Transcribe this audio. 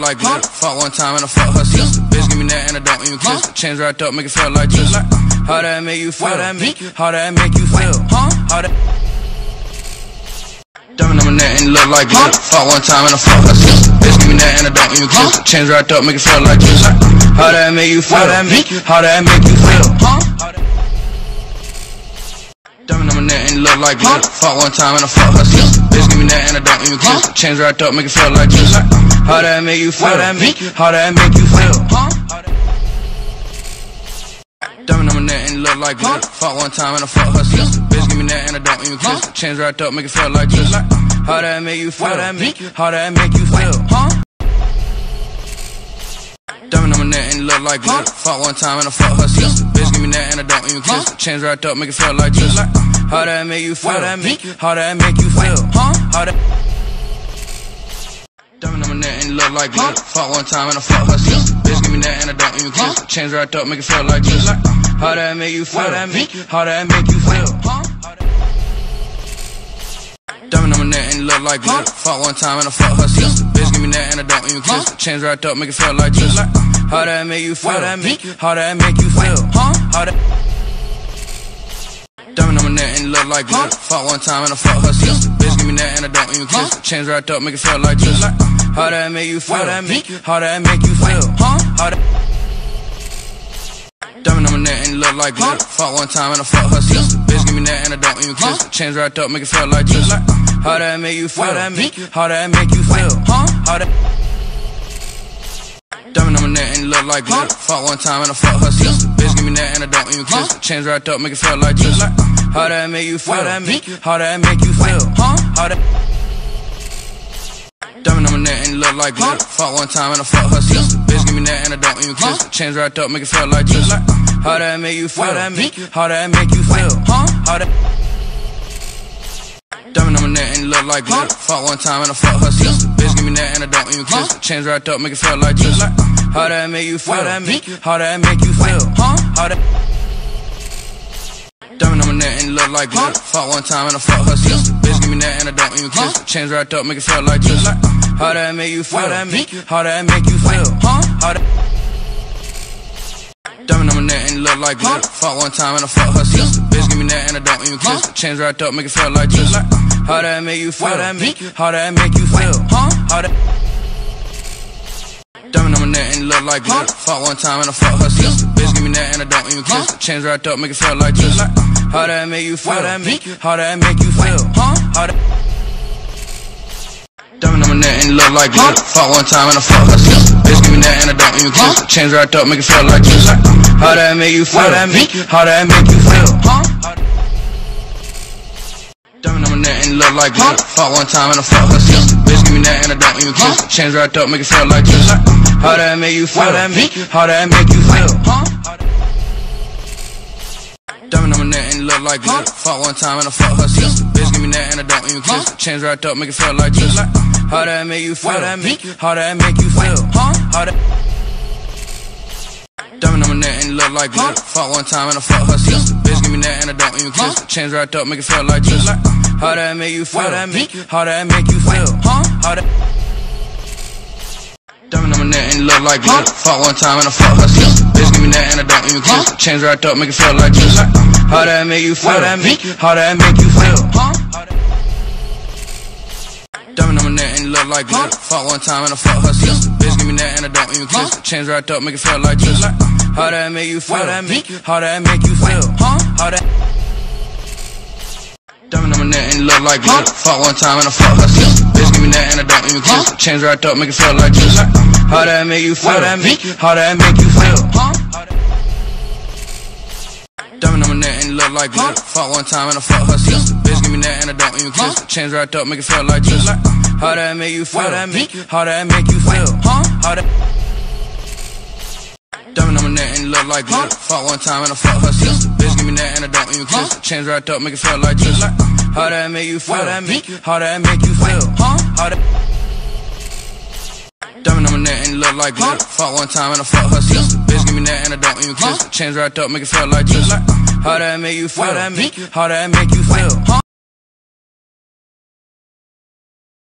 like glitter. Fuck one time and I fuck her sister. Bitch, give me that and I don't even kiss her. Change right up, make it feel like this. How that make you feel? How that make you feel? How that diamond on my neck and look like glitter. Fuck one time and I fuck her sister. Bitch, give me that and I don't even kiss her. Change right up, make it feel like this. How that make you feel? How that make you feel? Diamond on my neck and look like glitter. Fuck one time and I fuck her sister. Bitch, give me that and I don't even kiss her. Change right up, make it feel like this. How that make you feel? How that make you feel? Diamond on my neck and look like glitter. Fuck one time and I fuck her sister. Bitch, give me that and I don't even kiss her. Change right up, make it feel like this. How that make you feel? How that make you feel? Diamond on my neck and look like glitter. Fuck one time and I fuck her sister. Bitch, give me that and I don't even kiss her. Change right up, make it feel like this. How that make you feel? How that make you feel? How that diamond on my neck and look like glitter. Fuck one time and I fuck her sister. Bitch, give me that and I don't even kiss her. Change right up, make it feel like this. How that make you feel? How that make you feel? Diamond on my neck and look like glitter. Fuck one time and I fuck her sister. Bitch, give me that and I don't even kiss her. Change right up, make it feel like this. How that make you feel? How that make you feel? How that diamond on my neck and look like glitter. Fuck one time and I fuck her sister. Bitch, give me that and I don't even kiss her. Change right up, make it feel like this. How that make you feel? How that make you feel? How that diamond on my neck and look like glitter. Fuck one time and I fuck her sister. Bitch, give me that and I don't even kiss her. Change right up, make it feel like this. How that make you feel? How that make you feel? How that diamond on my neck and look like glitter. Fuck one time and I fuck her sister. Bitch, give me that and I don't even kiss her. Change right up, make it feel like this. How that make you feel? How that make you feel? How that diamond on my neck and look like glitter. Fuck one time and I fuck her sister. Bitch, give me that and I don't even kiss her. Change right up, make it feel like this. How that make you feel? How that make you feel? How that diamond on my neck and look like glitter. Fuck one time and I fuck her sister. Bitch, give me that and I don't even kiss her. Change right up, make it feel like this. How that make you feel? How that make you feel? How that diamond on my neck and look like glitter. Fuck one time and I fuck her sister. Bitch, give me that and I don't even kiss her. Change right up, make it feel like this. How that make you feel? How that make you feel? How that diamond on my neck and look like glitter. Fuck one time and I fuck her sister. Bitch, give me that and I don't even kiss her. Change right up, make it feel like this. How that make you feel? How that make you feel? How that diamond on my neck and look like glitter. Fuck one time and I fuck her sister. Bitch, give me that and I don't even kiss her. Change right up, make it feel like this. How that make you feel? How that make you feel? How that diamond on my neck and look like glitter. Fuck one time and I fuck her sister. Bitch, give me that and I don't even kiss her. Change right up, make it feel like this. How that make you feel? How that make you feel? Diamond on my neck and look like glitter. Fuck one time and I fuck her sister. Bitch, give me that and I don't even kiss her. Change right up, make it feel like this. How that make you feel? How that make you feel? Diamond on my neck and look like glitter. Fuck one time and I fuck her sister. Bitch, give me that and I don't even kiss her. Change right up, make it feel like this. How that make you feel? How that make you feel? How that diamond on my neck and look like glitter. Fuck one time and I fuck her sister. Bitch, give me that and I don't even kiss her. Change right up, make it feel like this. How that make you feel? How that make you feel? How that diamond on my neck and look like glitter. Fuck one time and I fuck her sister. Bitch, give me that and I don't even kiss her. Change right up, make it feel like this. How that make you feel? How that make you feel? Diamond on my neck and look like glitter. Fuck one time and I fuck her sister. Bitch, give me that and I don't even kiss her. Change right up, make it feel like this. How that make you feel? How that make you feel? How that diamond on my neck and look like glitter. Fuck one time and I fuck her sister. Bitch, give me that and I don't even kiss her. Change right up, make it feel like this. How that make you feel? How that make you feel? Diamond on my neck and look like glitter. Fuck one time and I fuck her sister. Bitch, give me that and I don't even kiss her. Change right up, make it feel like this. How that make you feel? How that make you feel? How that diamond on my neck and look like glitter. Fuck one time and I fuck her sister. Bitch, give me that and I don't even kiss her. Change right up, make it feel like this. How that make you feel? How that make you feel? How that diamond on my neck and look like glitter. Fuck one time and I fuck her sister. Bitch, give me that and I don't even kiss her. Change right up, make it feel like this. How that make you feel? How that make you feel?